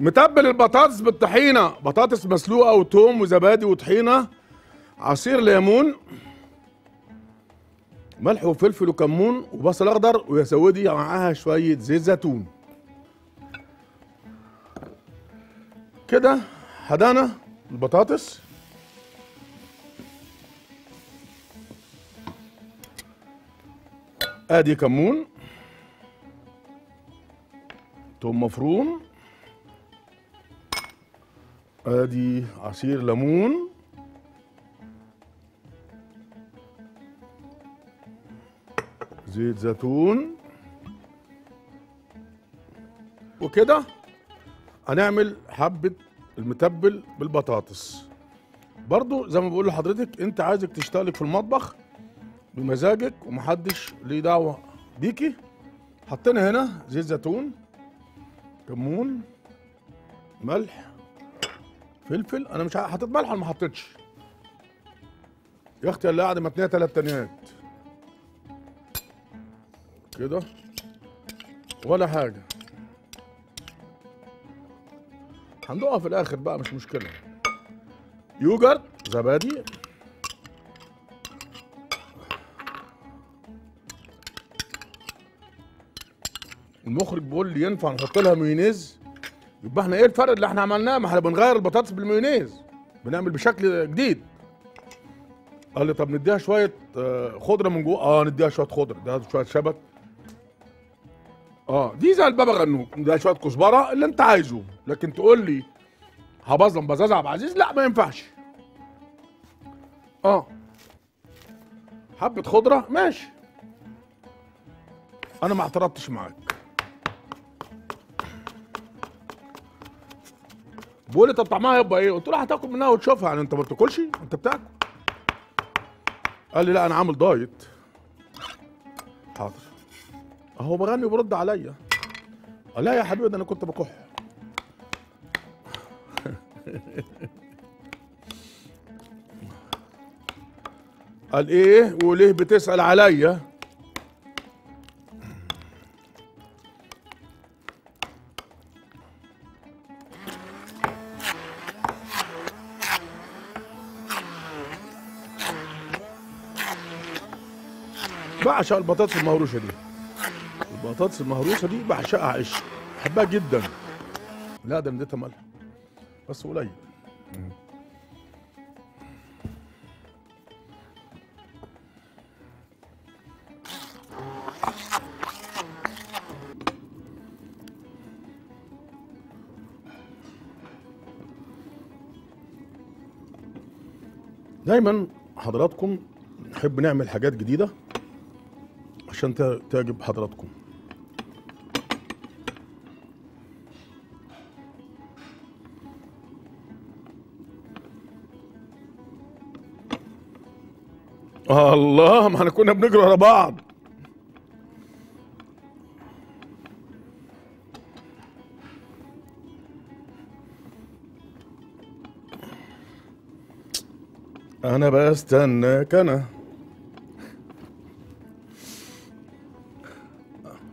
متبل البطاطس بالطحينه، بطاطس مسلوقه وتوم وزبادي وطحينه، عصير ليمون، ملح وفلفل وكمون وبصل اخضر، ويا سودي معاها شويه زيت زيتون. كده حدانا البطاطس. ادي كمون، توم مفروم، ادي عصير ليمون، زيت زيتون. وكده هنعمل حبة المتبل بالبطاطس. برضو زي ما بقول لحضرتك، انت عايزك تشتغلك في المطبخ بمزاجك ومحدش ليه دعوة بيكي. حطينا هنا زيت زيتون، كمون، ملح، فلفل. انا مش حطيت ملح ولا ما حطيتش يا اختي؟ اللي قاعده متنيه 3 تنيات كده ولا حاجه، هندوقها في الاخر بقى مش مشكله. يوجرت، زبادي، المخرج بيقول لي ينفع نحط لها مايونيز. يبقى احنا ايه الفرق اللي احنا عملناه؟ ما احنا بنغير البطاطس بالمايونيز، بنعمل بشكل جديد. قال لي طب نديها شويه خضره من جوه. نديها شويه خضره، ده شويه شبت، دي زي البابا غنوج، ده شويه كزبره اللي انت عايزه. لكن تقول لي هبظلم بزاز عبد العزيز، لا ما ينفعش. حبه خضره ماشي، انا ما اعترضتش معاك. بيقول لي طب طعمها هيبقى ايه؟ قلت له هتاكل منها وتشوفها، يعني انت ما بتاكلش؟ انت بتاكل. قال لي لا انا عامل دايت. حاضر، اهو بغني وبرد عليا. لا يا حبيبي، ده انا كنت بكح. قال ايه وليه بتسأل عليا؟ بعشق البطاطس المهروسه دي، البطاطس المهروسه دي بعشقها عشق، بحبها جدا. لا ده اديتها ملح بس قليل. دايما حضراتكم نحب نعمل حاجات جديده عشان تعجب حضراتكم. الله، ما احنا كنا بنجري ورا بعض. انا بستناك انا.